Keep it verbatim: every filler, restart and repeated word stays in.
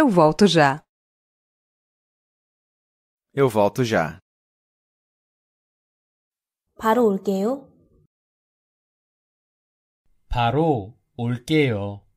Eu volto já. Eu volto já. 바로 올게요. 바로 올게요.